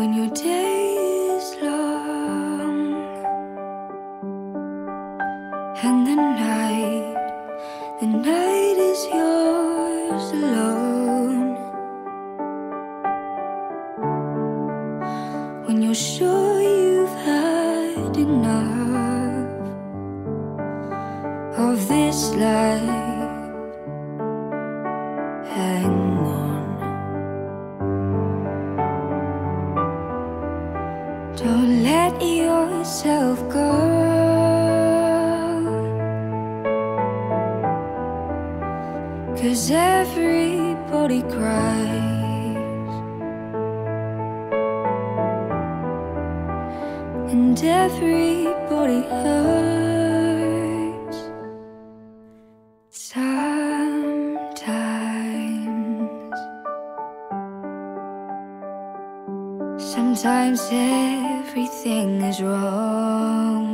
when your day is long and the night is yours alone, when you're sure you've had enough of this life. Don't let yourself go. Cause everybody cries and everybody hurts sometimes. Sometimes everything is wrong.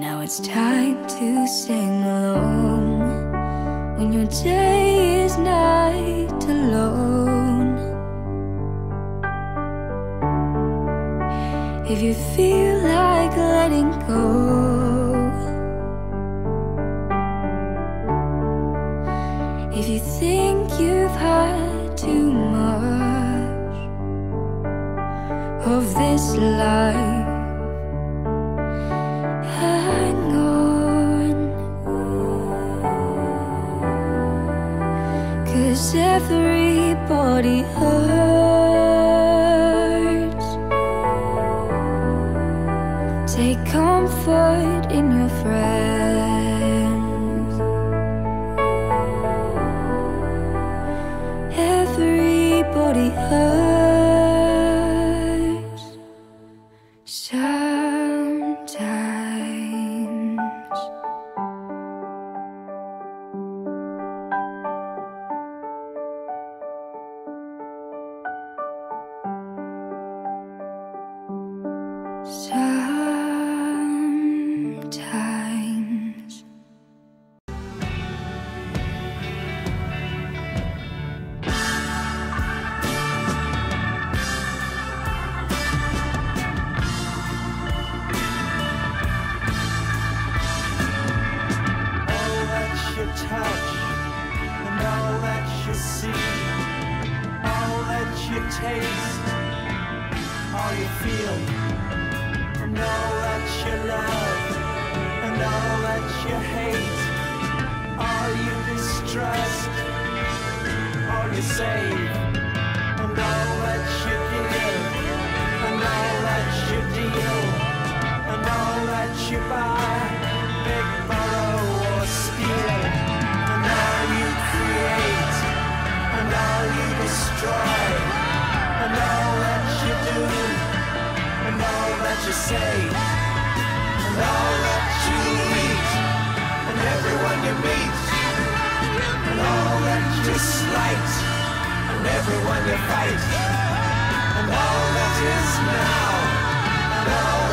Now it's time to sing along. When your day is night alone, if you feel like letting go, if you think you've had too much of this life, hang on. Cause everybody hurts. Take comfort in your friends. Everybody hurts. Sometimes all that you touch and all that you see, all that you taste, all you feel, and all that you love, and all that you hate, all you distrust, all you save, and all that you give, and all that you deal, and all that you buy, big, borrow or steal, and all you create, and all you destroy, and all that you do, and all that you say, and all that you eat, and everyone you meet, and all that you slight, and everyone you fight, and all that is now, and all